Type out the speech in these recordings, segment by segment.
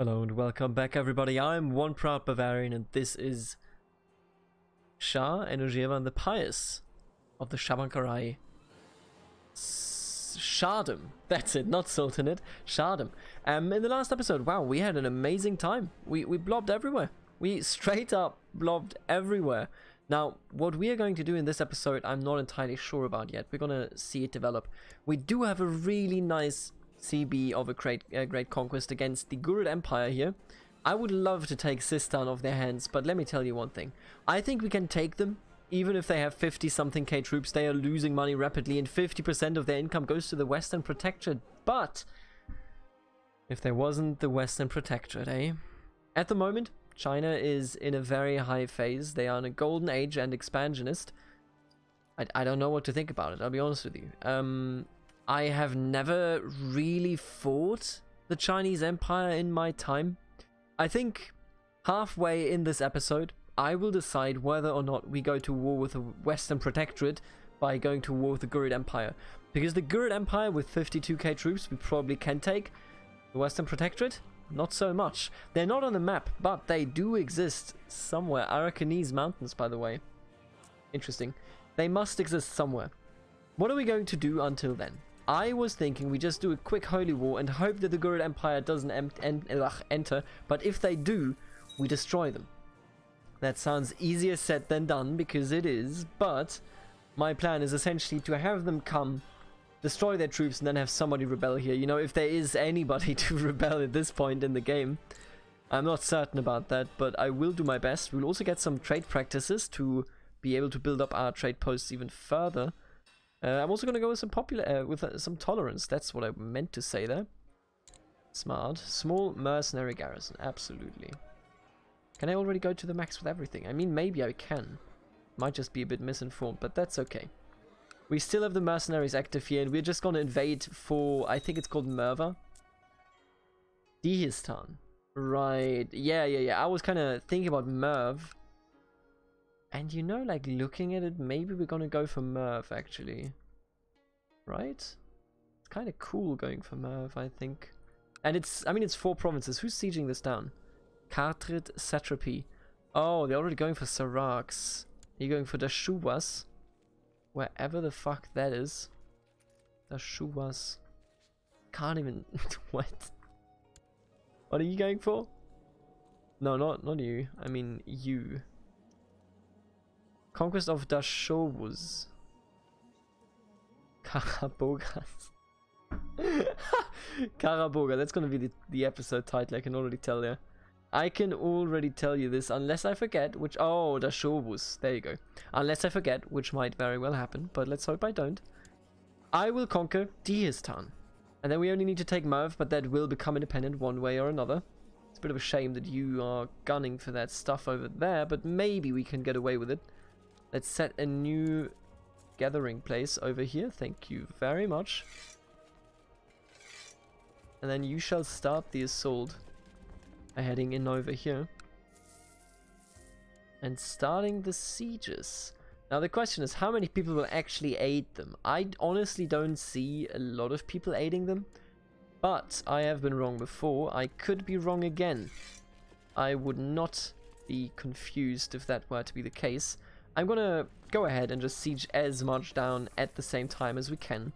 Hello and welcome back, everybody. I'm One Proud Bavarian, and this is Shah Enojeva the Pious of the Shabankara Shahdom. That's it, not Sultanate, Shahdom. In the last episode, wow, we had an amazing time. We blobbed everywhere. We straight up blobbed everywhere. Now, what we are going to do in this episode, I'm not entirely sure about yet. We're gonna see it develop. We do have a really nice CB of a great conquest against the Ghurid Empire here. I would love to take Sistan off their hands, but let me tell you one thing. I think we can take them. Even if they have 50-something K troops, they are losing money rapidly, and 50% of their income goes to the Western Protectorate. But if there wasn't the Western Protectorate, eh? At the moment, China is in a very high phase. They are in a golden age and expansionist. I don't know what to think about it, I'll be honest with you. I have never really fought the Chinese Empire in my time. I think halfway in this episode, I will decide whether or not we go to war with the Western Protectorate by going to war with the Ghurid Empire. Because the Ghurid Empire with 52K troops, we probably can take. The Western Protectorate, not so much. They're not on the map, but they do exist somewhere. Arakanese Mountains, by the way. Interesting. They must exist somewhere. What are we going to do until then? I was thinking we just do a quick holy war and hope that the Ghurid Empire doesn't enter, but if they do, we destroy them. That sounds easier said than done, because it is, but my plan is essentially to have them come, destroy their troops, and then have somebody rebel here. You know, if there is anybody to rebel at this point in the game. I'm not certain about that, but I will do my best. We'll also get some trade practices to be able to build up our trade posts even further. I'm also going to go with some some tolerance. That's what I meant to say there. Smart. Small mercenary garrison. Absolutely. Can I already go to the max with everything? I mean, maybe I can. Might just be a bit misinformed, but that's okay. We still have the mercenaries active here, and we're just going to invade for, I think it's called Merv. Dihistan. Right. Yeah. I was kind of thinking about Merv. And you know, like, looking at it, maybe we're gonna go for Merv, actually. Right? It's kind of cool going for Merv, I think. And it's, I mean, it's 4 provinces. Who's sieging this down? Kartrid Satrapy. Oh, they're already going for Sarax. You're going for Dashoguz. Wherever the fuck that is. Dashoguz. Can't even... What? What are you going for? No, not you. I mean, you. Conquest of Dashoguz. Garabogaz. Garabogaz, that's going to be the episode title, I can already tell there. I can already tell you this, unless I forget, which... Oh, Dashoguz, there you go. Unless I forget, which might very well happen, but let's hope I don't. I will conquer Dihistan. And then we only need to take Merv, but that will become independent one way or another. It's a bit of a shame that you are gunning for that stuff over there, but maybe we can get away with it. Let's set a new gathering place over here. Thank you very much. And then you shall start the assault by heading in over here. And starting the sieges. Now the question is, how many people will actually aid them? I honestly don't see a lot of people aiding them. But I have been wrong before. I could be wrong again. I would not be confused if that were to be the case. I'm gonna go ahead and just siege as much down at the same time as we can.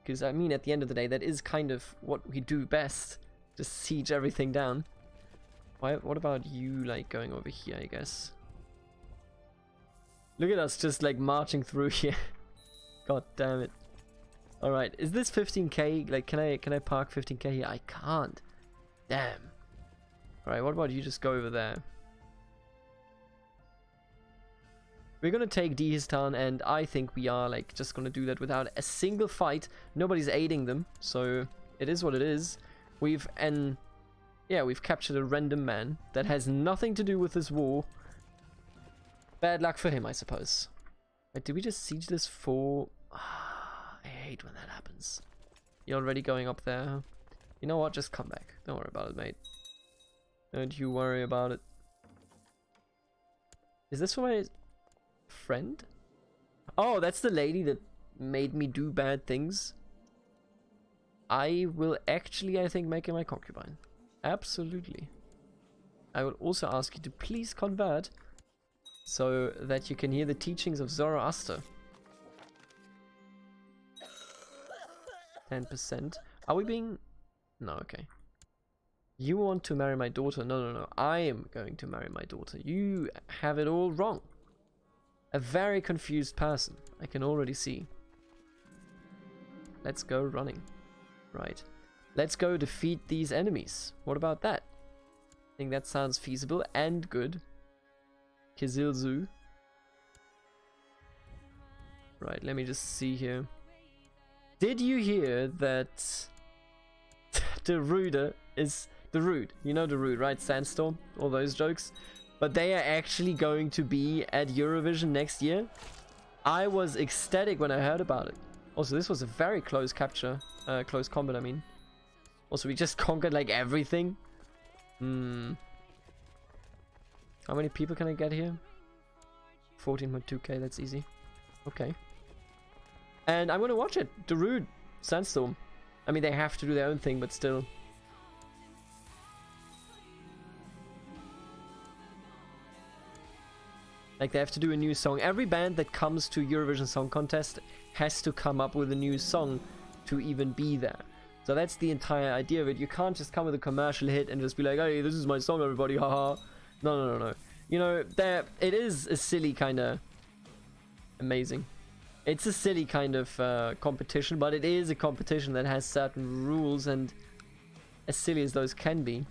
Because, I mean, at the end of the day, that is kind of what we do best. Just siege everything down. Why, what about you, like, going over here, I guess? Look at us just, like, marching through here. God damn it. Alright, is this 15K? Like, can I park 15K here? I can't. Damn. Alright, what about you just go over there? We're going to take Dihistan, and I think we are, like, just going to do that without a single fight. Nobody's aiding them, so it is what it is. We've captured a random man that has nothing to do with this war. Bad luck for him, I suppose. Wait, did we just siege this for... Ah, I hate when that happens. You're already going up there. You know what? Just come back. Don't worry about it, mate. Don't you worry about it. Is this for my... friend? Oh, that's the lady that made me do bad things. I will actually, I think, make her my concubine. Absolutely. I will also ask you to please convert so that you can hear the teachings of Zoroaster. 10%. Are we being... No, okay. You want to marry my daughter? No, no, no. I am going to marry my daughter. You have it all wrong. A very confused person. I can already see. Let's go running. Right. Let's go defeat these enemies. What about that? I think that sounds feasible and good. Kizilzu. Right, let me just see here. Did you hear that Darude is... Darude, you know Darude, right? Sandstorm, all those jokes. But they are actually going to be at Eurovision next year. I was ecstatic when I heard about it. Also, this was a very close capture. Close combat, I mean. Also, we just conquered, like, everything. Hmm. How many people can I get here? 14.2k, that's easy. Okay. And I'm gonna watch it. Darude, Sandstorm. I mean, they have to do their own thing, but still. Like, they have to do a new song. Every band that comes to Eurovision Song Contest has to come up with a new song to even be there. So that's the entire idea of it. You can't just come with a commercial hit and just be like, hey, this is my song, everybody, haha. No, no, no, no. You know, it is a silly kind of... Amazing. It's a silly kind of competition, but it is a competition that has certain rules, and as silly as those can be,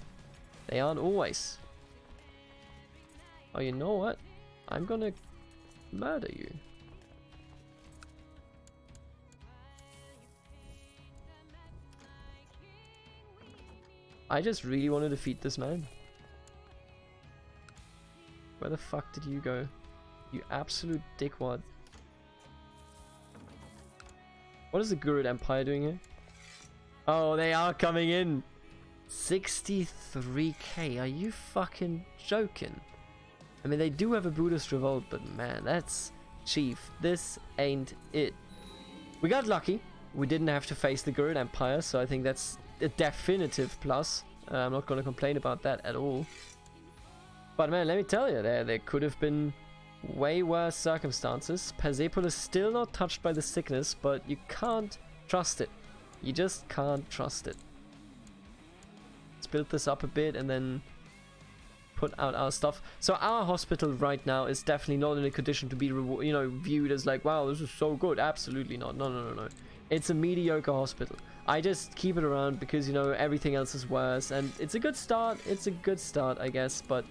they aren't always. Oh, you know what? I'm gonna murder you. I just really want to defeat this man. Where the fuck did you go? You absolute dickwad. What is the Ghurid Empire doing here? Oh, they are coming in! 63k, are you fucking joking? I mean, they do have a Buddhist revolt, but man, that's... Chief, this ain't it. We got lucky. We didn't have to face the Ghurid Empire, so I think that's a definitive plus. I'm not going to complain about that at all. But man, let me tell you, there could have been way worse circumstances. Persepolis still not touched by the sickness, but you can't trust it. You just can't trust it. Let's build this up a bit and then... put out our stuff. So our hospital right now is definitely not in a condition to be, you know, viewed as like, wow, this is so good. Absolutely not. No, no, no, no. It's a mediocre hospital. I just keep it around because, you know, everything else is worse, and it's a good start. It's a good start, I guess, but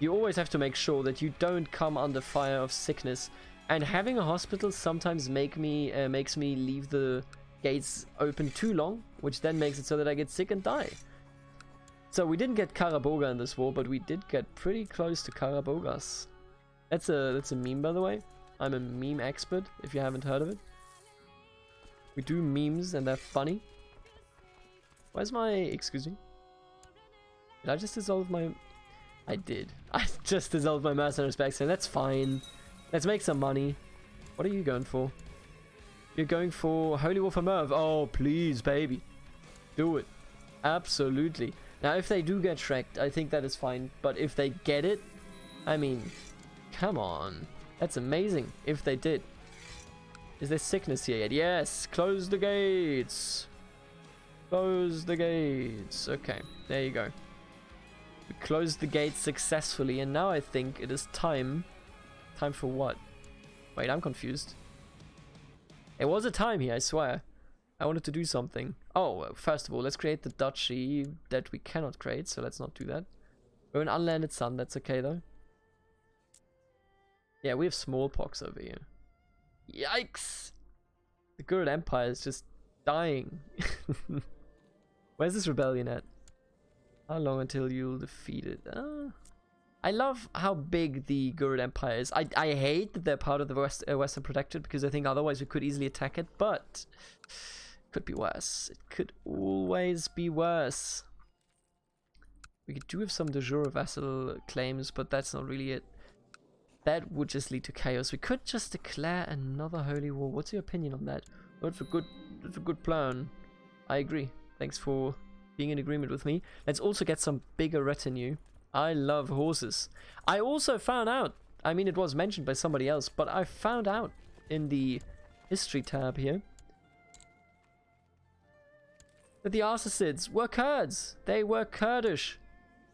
you always have to make sure that you don't come under fire of sickness, and having a hospital sometimes makes me leave the gates open too long, which then makes it so that I get sick and die. So we didn't get Garabogaz in this war, but we did get pretty close to Garabogaz. That's a meme, by the way. I'm a meme expert, if you haven't heard of it. We do memes, and they're funny. Where's my... excuse me? Did I just dissolve my... I did. I just dissolved my mercenary specs, so that's fine. Let's make some money. What are you going for? You're going for Holy War for Merv. Oh, please, baby. Do it. Absolutely. Now, if they do get tracked, I think that is fine. But if they get it, I mean, come on. That's amazing if they did. Is there sickness here yet? Yes, close the gates. Close the gates. Okay, there you go. We closed the gates successfully. And now I think it is time. Time for what? Wait, I'm confused. There was a time here, I swear. I wanted to do something. Oh, first of all, let's create the duchy that we cannot create, so let's not do that. We're an unlanded son, that's okay though. Yeah, we have smallpox over here. Yikes! The Ghurid Empire is just dying. Where's this rebellion at? How long until you'll defeat it? I love how big the Ghurid Empire is. I hate that they're part of the Western Protectorate, because I think otherwise we could easily attack it, but... could be worse. It could always be worse. We do have some de jure vassal claims, but that's not really it. That would just lead to chaos. We could just declare another holy war. What's your opinion on that? That's a good plan. I agree. Thanks for being in agreement with me. Let's also get some bigger retinue. I love horses. I also found out, I mean it was mentioned by somebody else, but I found out in the history tab here that the Arsacids were Kurds. They were Kurdish.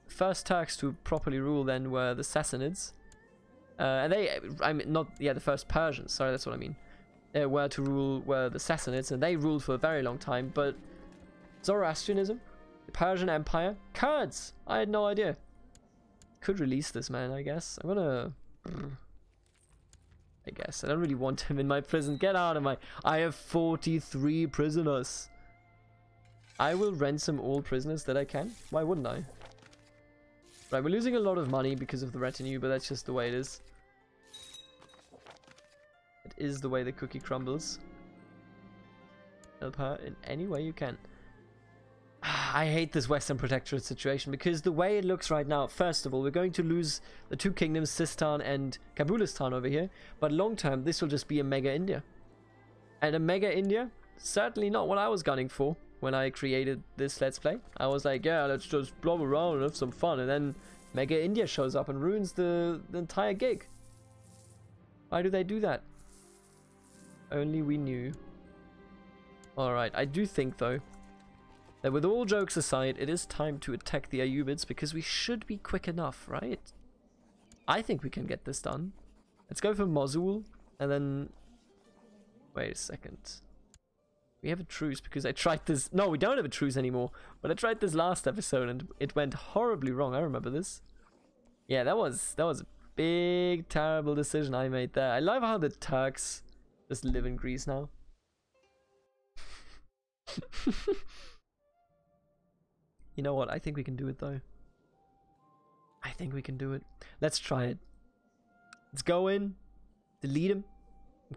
The first Turks to properly rule then were the Sassanids. And they, I mean, not, yeah, the first Persians, sorry, that's what I mean. They were to rule, were the Sassanids, and they ruled for a very long time, but Zoroastrianism, the Persian Empire, Kurds! I had no idea. Could release this man, I guess. I'm gonna... I guess. I don't really want him in my prison. Get out of my... I have 43 prisoners. I will ransom all prisoners that I can. Why wouldn't I? Right, we're losing a lot of money because of the retinue, but that's just the way it is. It is the way the cookie crumbles. Help her in any way you can. I hate this Western Protectorate situation because the way it looks right now, first of all, we're going to lose the two kingdoms, Sistan and Kabulistan over here, but long term, this will just be a mega India. And a mega India, certainly not what I was gunning for. When I created this Let's Play, I was like, yeah, let's just blob around and have some fun, and then Mega India shows up and ruins the entire gig. Why do they do that? Only we knew. Alright, I do think, though, that with all jokes aside, it is time to attack the Ayyubids, because we should be quick enough, right? I think we can get this done. Let's go for Mosul, and then... Wait a second... We have a truce because I tried this. No, we don't have a truce anymore. But I tried this last episode and it went horribly wrong. I remember this. Yeah, that was a big, terrible decision I made there. I love how the Turks just live in Greece now. You know what? I think we can do it though. I think we can do it. Let's try it. Let's go in, delete him.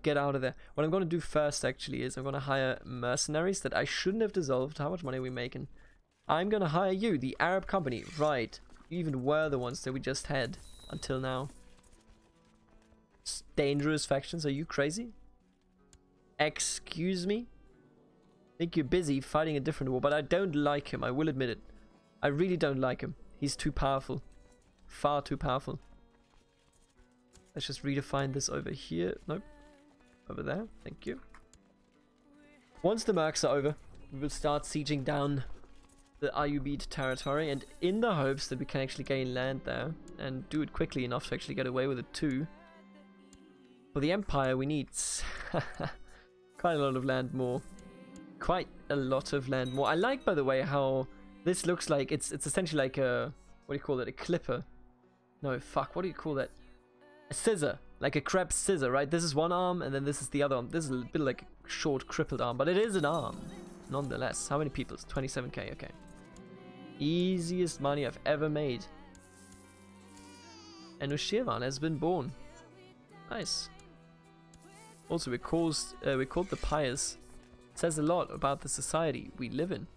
Get out of there. What I'm going to do first actually is I'm going to hire mercenaries that I shouldn't have dissolved. How much money are we making? I'm going to hire you, the Arab company. Right. You even were the ones that we just had until now. Dangerous factions. Are you crazy? Excuse me? I think you're busy fighting a different war, but I don't like him. I will admit it. I really don't like him. He's too powerful. Far too powerful. Let's just redefine this over here. Nope. Over there, thank you. Once the mercs are over, we will start sieging down the Ayyubid territory, and in the hopes that we can actually gain land there and do it quickly enough to actually get away with it too. For the empire we need quite a lot of land more. Quite a lot of land more. I like, by the way, how this looks like it's essentially like a, what do you call it, a clipper? No, fuck, what do you call that? A scissor. Like a crab scissor, right? This is one arm, and then this is the other arm. This is a bit like a short, crippled arm, but it is an arm. Nonetheless, how many people? 27k, okay. Easiest money I've ever made. And Ushirvan has been born. Nice. Also, we're called the Pious. It says a lot about the society we live in.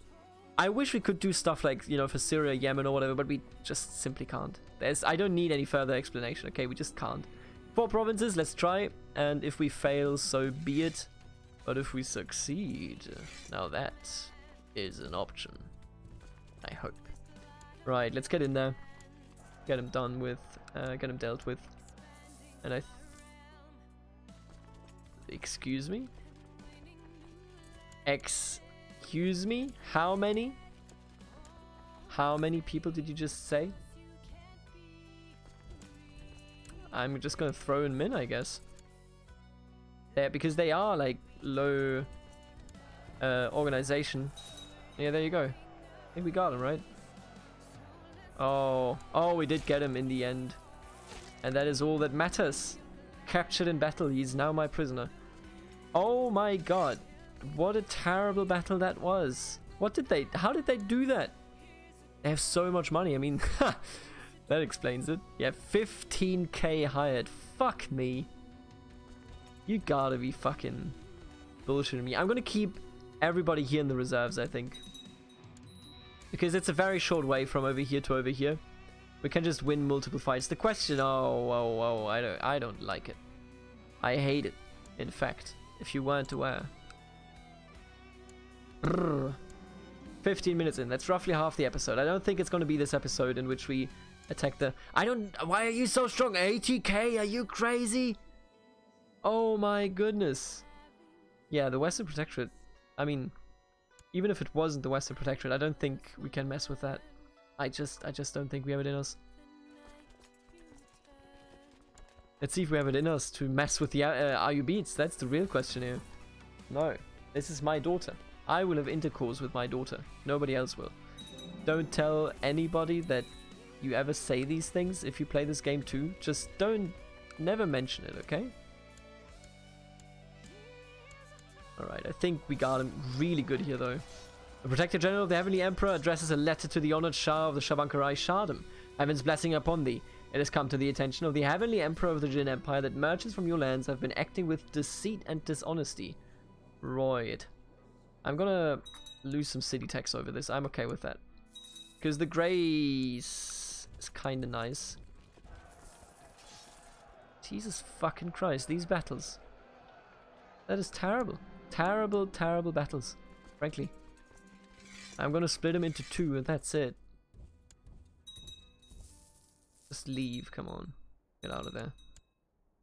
I wish we could do stuff like, you know, for Syria, Yemen, or whatever, but we just simply can't. I don't need any further explanation, okay? We just can't. 4 provinces, let's try, and if we fail, so be it. But if we succeed, now that is an option. I hope. Right, let's get in there. Get him done with, get him dealt with. And excuse me? Excuse me? How many? How many people did you just say? I'm just gonna throw in min, I guess. Yeah, because they are like low organization. Yeah, there you go. I think we got him, right? Oh, we did get him in the end, and that is all that matters. Captured in battle, he's now my prisoner. Oh my god, what a terrible battle that was! What did they? How did they do that? They have so much money. I mean. That explains it. Yeah, 15k hired. Fuck me. You gotta be fucking bullshitting me. I'm gonna keep everybody here in the reserves, I think. Because it's a very short way from over here to over here. We can just win multiple fights. The question... Oh, I don't like it. I hate it, in fact, if you weren't aware. Brrr. 15 minutes in. That's roughly half the episode. I don't think it's going to be this episode in which we attack the... I don't... Why are you so strong? 80k? Are you crazy? Oh my goodness. Yeah, the Western Protectorate. I mean, even if it wasn't the Western Protectorate, I don't think we can mess with that. I just don't think we have it in us. Let's see if we have it in us to mess with the Ayyubids. That's the real question here. No, this is my daughter. I will have intercourse with my daughter. Nobody else will. Don't tell anybody that you ever say these things if you play this game too. Just don't, never mention it, okay? Alright, I think we got him really good here though. The Protector General of the Heavenly Emperor addresses a letter to the honored Shah of the Shabankara Shahdom. Heaven's blessing upon thee. It has come to the attention of the Heavenly Emperor of the Jin Empire that merchants from your lands have been acting with deceit and dishonesty. Right. I'm gonna lose some city tax over this. I'm okay with that. Because the grace is kinda nice. Jesus fucking Christ, these battles. That is terrible. Terrible, terrible battles. Frankly. I'm gonna split them into two and that's it. Just leave, come on. Get out of there.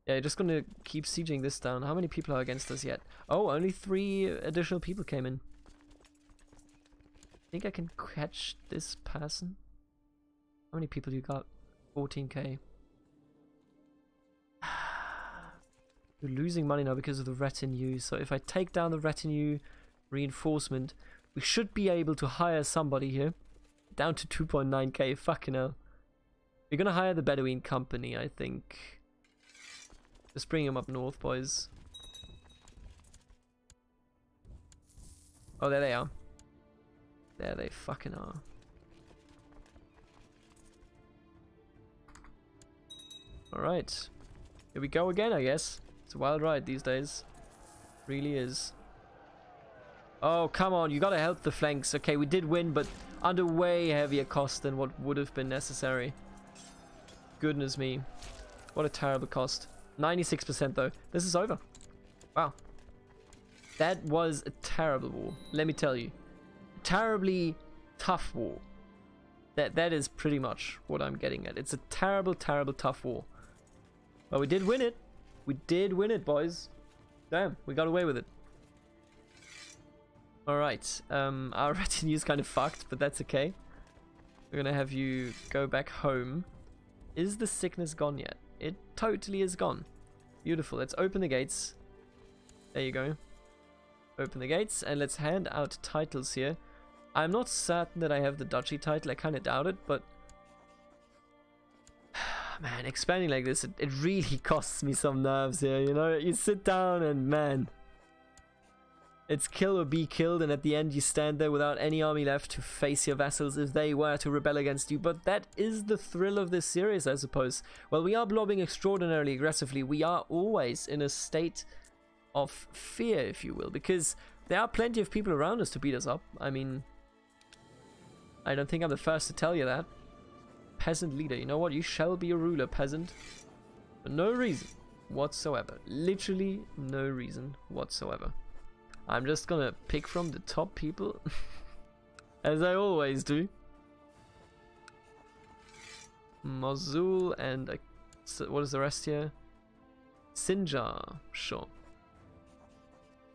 Yeah, you're just gonna keep sieging this down. How many people are against us yet? Oh, only 3 additional people came in. I think I can catch this person. How many people you got? 14k. You're losing money now because of the retinue. So if I take down the retinue reinforcement, we should be able to hire somebody here. Down to 2.9k, fucking hell. We're gonna hire the Bedouin company, I think. Just bring him up north, boys. Oh, there they are. There they fucking are. Alright. Here we go again, I guess. It's a wild ride these days. Really is. Oh, come on. You gotta help the flanks. Okay, we did win, but under way heavier cost than what would have been necessary. Goodness me. What a terrible cost. 96% though. This is over. Wow. That was a terrible war. Let me tell you. Terribly tough war. That is pretty much what I'm getting at. It's a terrible, terrible tough war. But we did win it. We did win it, boys. Damn, we got away with it. Alright. Our retinue is kind of fucked, but that's okay. We're gonna have you go back home. Is the sickness gone yet? It totally is gone. Beautiful. Let's open the gates. There you go. Open the gates and let's hand out titles here. I'm not certain that I have the duchy title. I kind of doubt it, but... man, expanding like this, it really costs me some nerves here, you know? You sit down and, man... it's kill or be killed, and at the end you stand there without any army left to face your vassals if they were to rebel against you. But that is the thrill of this series, I suppose. Well, we are blobbing extraordinarily aggressively. We are always in a state of fear, if you will, because there are plenty of people around us to beat us up. I mean, I don't think I'm the first to tell you that. Peasant leader, you know what? You shall be a ruler, peasant. For no reason whatsoever. Literally no reason whatsoever. I'm just gonna pick from the top people, as I always do. Mosul and what is the rest here? Sinjar, sure.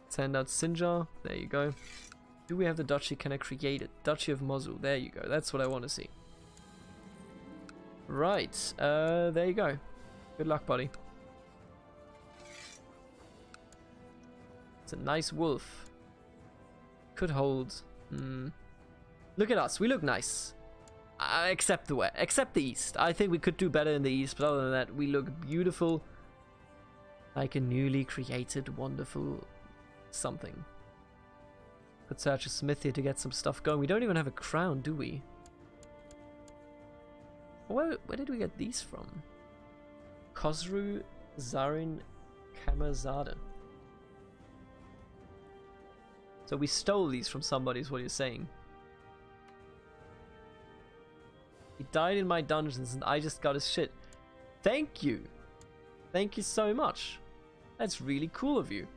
Send out Sinjar, there you go. Do we have the duchy? Can I create it? Duchy of Mosul, there you go, that's what I want to see. Right, there you go. Good luck, buddy. A nice wolf could hold. Look at us, we look nice, except the west, except the east. I think we could do better in the east, but other than that we look beautiful, like a newly created wonderful something. Could search a smith here to get some stuff going. We don't even have a crown, do we? Where did we get these from? Khosru Zarin Kamarzadeh. So we stole these from somebody is what you're saying. He died in my dungeons and I just got his shit. Thank you. Thank you so much. That's really cool of you.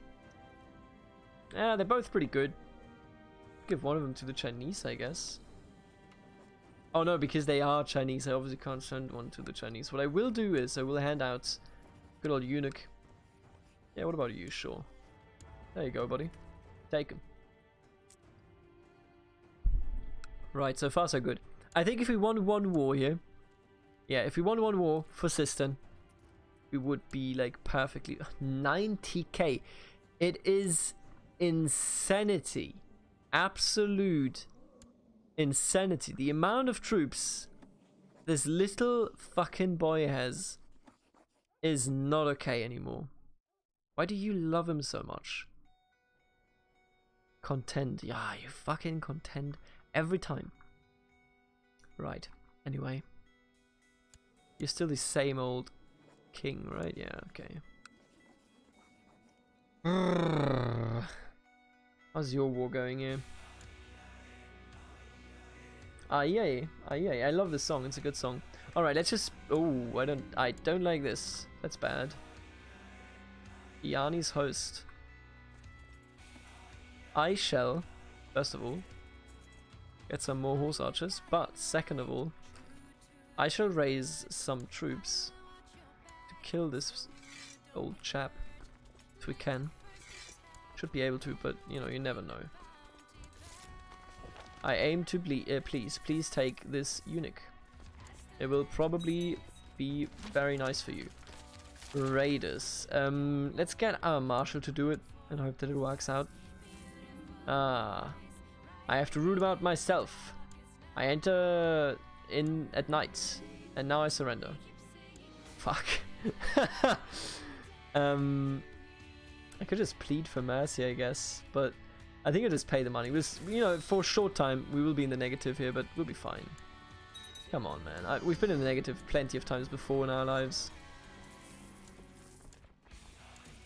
Yeah, they're both pretty good. give one of them to the Chinese, I guess. Oh no, because they are Chinese, I obviously can't send one to the Chinese. What I will do is I will hand out good old eunuch. Yeah, what about you, Shaw? There you go, buddy. Take him. Right, so far so good. I think if we won one war here, yeah, if we won one war for Sistan, we would be like perfectly 90k. It is insanity, absolute insanity. The amount of troops this little fucking boy has is not okay anymore. Why do you love him so much? Contend, yeah, you fucking contend every time. Right, anyway. You're still the same old king, right? Yeah, okay. How's your war going here? Aye, aye, I love this song, it's a good song. Alright, let's just... Oh, I don't like this. That's bad. Yanni's host. I shall, first of all, get some more horse archers, but second of all, I shall raise some troops to kill this old chap if we can. Should be able to, but you know, you never know. I aim to please take this eunuch. It will probably be very nice for you. Raiders. Let's get our marshal to do it and hope that it works out. Ah, I have to root about myself. I enter in at night, and now I surrender. Fuck. I could just plead for mercy, I guess, but I think I'll just pay the money. Just, you know, for a short time, we will be in the negative here, but we'll be fine. Come on, man. We've been in the negative plenty of times before in our lives.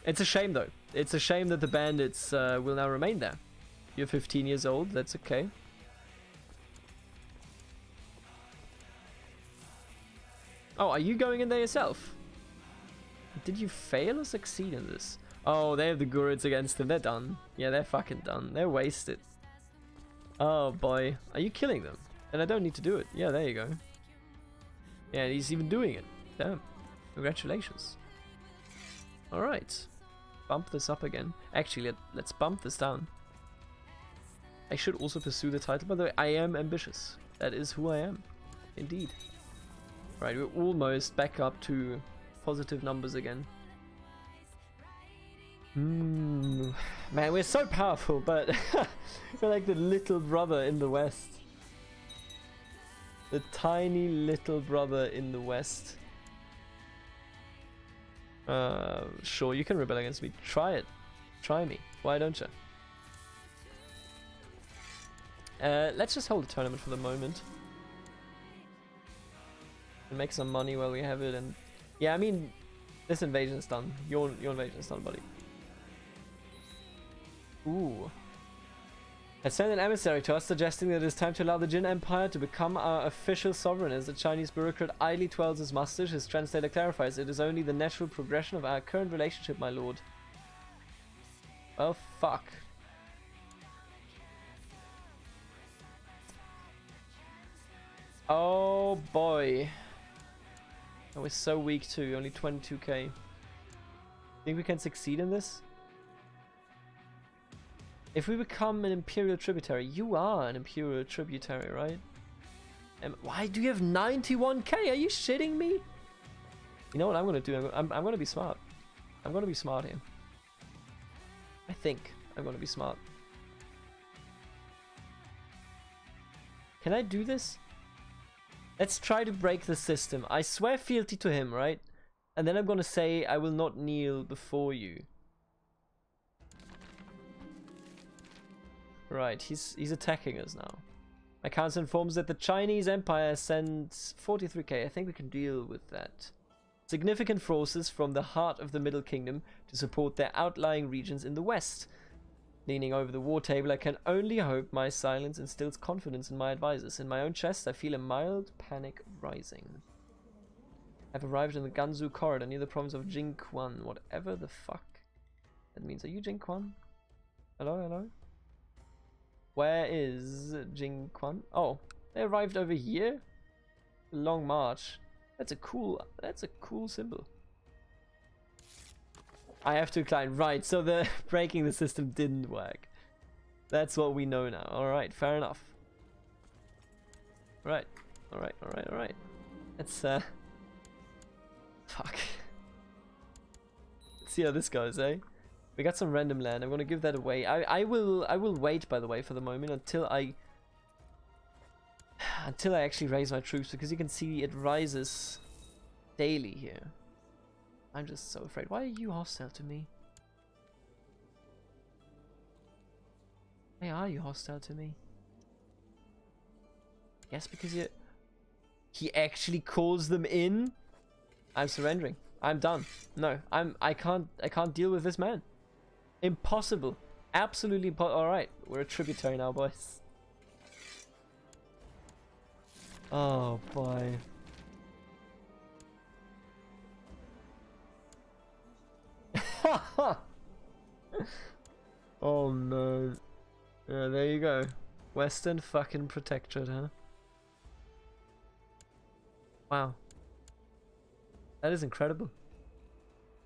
It's a shame, though. It's a shame that the bandits will now remain there. You're 15 years old, that's okay. Oh, are you going in there yourself? Did you fail or succeed in this? Oh, they have the Ghurids against them. They're done. Yeah, they're fucking done. They're wasted. Oh, boy. Are you killing them? And I don't need to do it. Yeah, there you go. Yeah, he's even doing it. Damn. Congratulations. Alright. Bump this up again. Actually, let's bump this down. I should also pursue the title. By the way, I am ambitious. That is who I am. Indeed. Right, we're almost back up to positive numbers again. Mm. Man, we're so powerful, but we're like the little brother in the West. The tiny little brother in the West. Sure, you can rebel against me. Try it. Try me. Why don't you? Let's just hold the tournament for the moment. And make some money while we have it, and yeah, I mean, this invasion is done. Your invasion is done, buddy. Ooh. Has sent an emissary to us suggesting that it is time to allow the Jin Empire to become our official sovereign. As the Chinese bureaucrat idly twirls his mustache, his translator clarifies, it is only the natural progression of our current relationship, my lord. Well, fuck. Oh boy. And we're so weak too, only 22k. Think we can succeed in this? If we become an imperial tributary, you are an imperial tributary, right? And why do you have 91k? Are you shitting me? You know what I'm gonna do? I'm gonna be smart. I'm gonna be smart here. I think I'm gonna be smart. Can I do this? Let's try to break the system. I swear fealty to him, right? And then I'm gonna say, I will not kneel before you. Right, he's attacking us now. My council informs that the Chinese Empire sends 43k. I think we can deal with that. Significant forces from the heart of the Middle Kingdom to support their outlying regions in the west. Leaning over the war table, I can only hope my silence instills confidence in my advisors. In my own chest, I feel a mild panic rising. I've arrived in the Gansu corridor near the province of Jingquan. Whatever the fuck that means. Are you Jingquan? Hello, hello? Where is Jingquan? Oh, they arrived over here. The Long March. That's a cool symbol. I have to decline. Right, so the breaking the system didn't work. That's what we know now. Alright, fair enough. Right. Alright. Let's fuck. Let's see how this goes, eh? We got some random land. I'm gonna give that away. I will wait, by the way, for the moment until I actually raise my troops, because you can see it rises daily here. I'm just so afraid. Why are you hostile to me? Why are you hostile to me? Yes, because you... He actually calls them in? I'm surrendering. I'm done. No, I can't deal with this man. Impossible. Absolutely impossible. Alright, we're a tributary now, boys. Oh, boy. Oh, no. Yeah, there you go. Western fucking Protectorate, huh? Wow. That is incredible.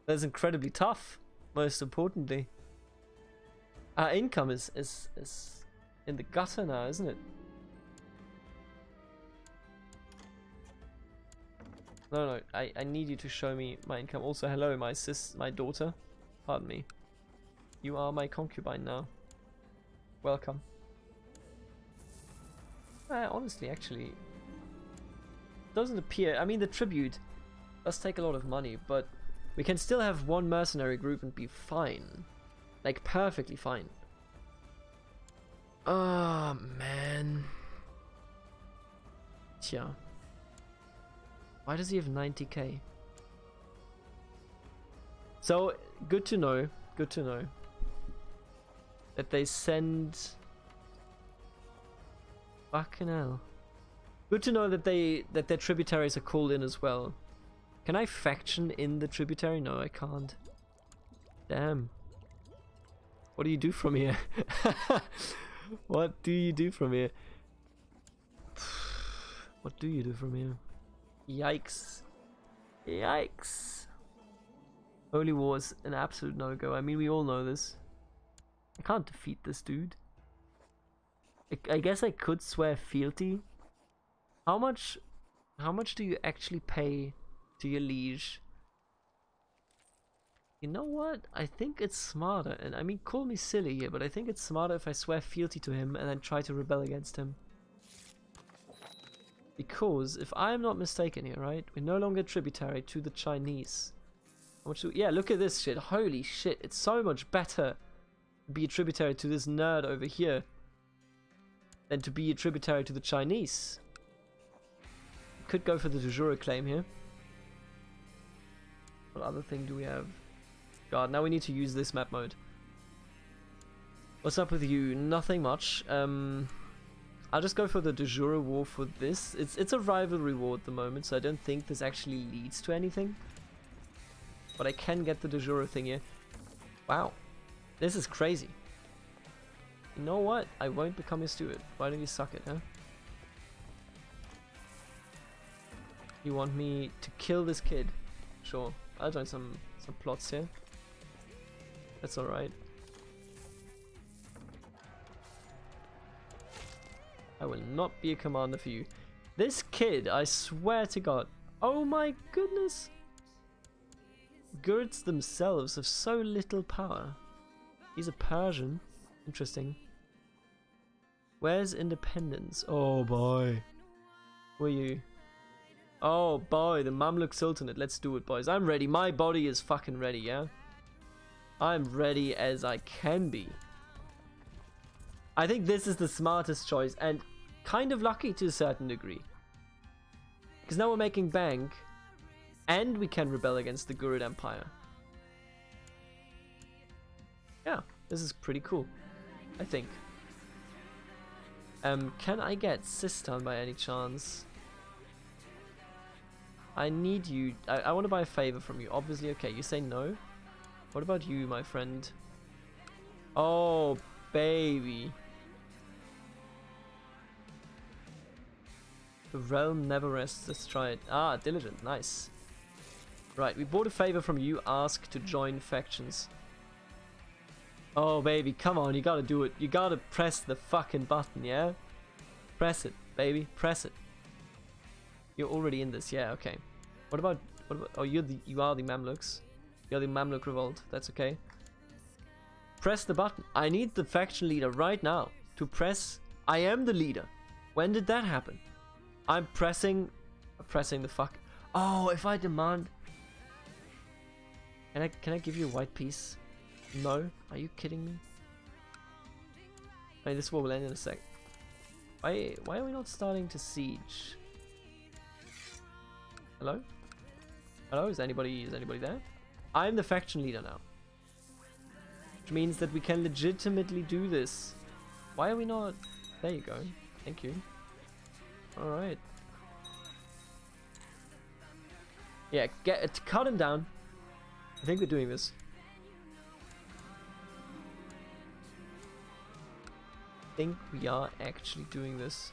That is incredibly tough, most importantly. Our income is in the gutter now, isn't it? No, I need you to show me my income. Also, hello, my daughter. Pardon me. You are my concubine now. Welcome. Honestly, actually... Doesn't appear... I mean, the tribute does take a lot of money, but we can still have one mercenary group and be fine. Like, perfectly fine. Ah, man. Tja. Why does he have 90k? So, good to know. Good to know. That they send... Fucking hell. Good to know that their tributaries are called in as well. Can I faction in the tributary? No, I can't. Damn. What do you do from here? What do you do from here? What do you do from here? Yikes. Yikes. Holy War is an absolute no-go. I mean, we all know this. I can't defeat this dude. I guess I could swear fealty. How much do you actually pay to your liege? You know what? I think it's smarter, and I mean, call me silly here, but I think it's smarter if I swear fealty to him and then try to rebel against him. Because, if I'm not mistaken here, right? We're no longer tributary to the Chinese. Yeah, look at this shit. Holy shit. It's so much better to be a tributary to this nerd over here than to be a tributary to the Chinese. Could go for the de jure claim here. What other thing do we have? God, now we need to use this map mode. What's up with you? Nothing much. I'll just go for the de jure war for this. It's a rivalry war at the moment, so I don't think this actually leads to anything. But I can get the de jure thing here. Wow. This is crazy. You know what? I won't become your steward. Why don't you suck it, huh? You want me to kill this kid? Sure. I'll join some plots here. That's alright. I will not be a commander for you. This kid, I swear to God. Oh my goodness. Ghurids themselves have so little power. He's a Persian. Interesting. Where's independence? Oh boy. Where are you? Oh boy, the Mamluk Sultanate. Let's do it, boys. I'm ready. My body is fucking ready, yeah? I'm ready as I can be. I think this is the smartest choice and kind of lucky to a certain degree. Because now we're making bank and we can rebel against the Ghurid Empire. Yeah, this is pretty cool, I think. Can I get Sistan by any chance? I need you. I want to buy a favor from you, obviously. Okay, you say no. What about you, my friend? Oh, baby. The realm never rests destroyed. Ah, diligent, nice. Right, we bought a favor from you, ask to join factions. Oh baby, come on, you gotta do it. You gotta press the fucking button, yeah? Press it, baby, press it. You're already in this, yeah, okay. What about oh, you are the Mamluks. You're the Mamluk revolt, that's okay. Press the button. I need the faction leader right now to press. I am the leader. When did that happen? I'm pressing the fuck. Oh, if I demand. Can I give you a white piece? No? Are you kidding me? I mean, this war will end in a sec. Why are we not starting to siege? Hello? Hello, is anybody there? I'm the faction leader now. Which means that we can legitimately do this. Why are we not? There you go. Thank you. Alright. Yeah, cut him down. I think we're doing this. I think we are actually doing this.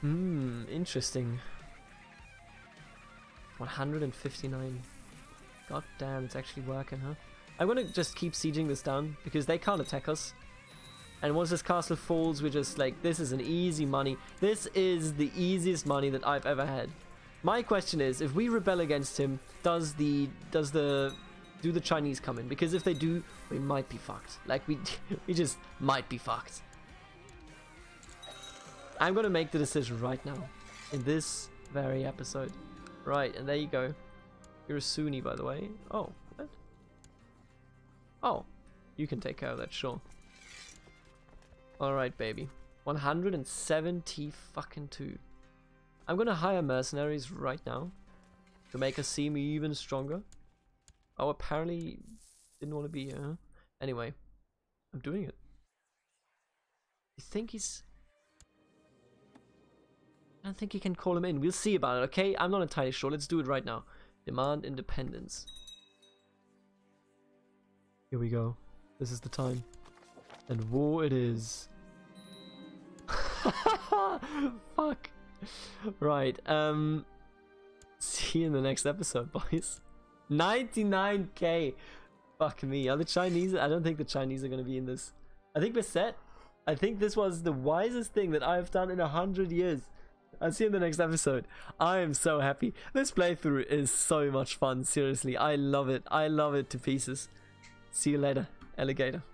Hmm, interesting. 159. God damn, it's actually working, huh? I'm gonna just keep sieging this down because they can't attack us. And once this castle falls, we're just like, this is an easy money. This is the easiest money that I've ever had. My question is, if we rebel against him, do the Chinese come in? Because if they do, we might be fucked. Like we just might be fucked. I'm gonna make the decision right now, in this very episode. Right, and there you go. You're a Sunni, by the way. Oh, what? Oh, you can take care of that, sure. Alright, baby. 170 fucking 2. I'm gonna hire mercenaries right now to make us seem even stronger. Oh, apparently didn't want to be here. Anyway, I'm doing it. You think he's... I don't think he can call him in. We'll see about it, okay? I'm not entirely sure. Let's do it right now. Demand independence. Here we go. This is the time. And war it is. Fuck. Right. See you in the next episode, boys. 99k. Fuck me. Are the Chinese? I don't think the Chinese are going to be in this. I think we're set. I think this was the wisest thing that I've done in 100 years. I'll see you in the next episode. I am so happy. This playthrough is so much fun. Seriously, I love it. I love it to pieces. See you later, alligator.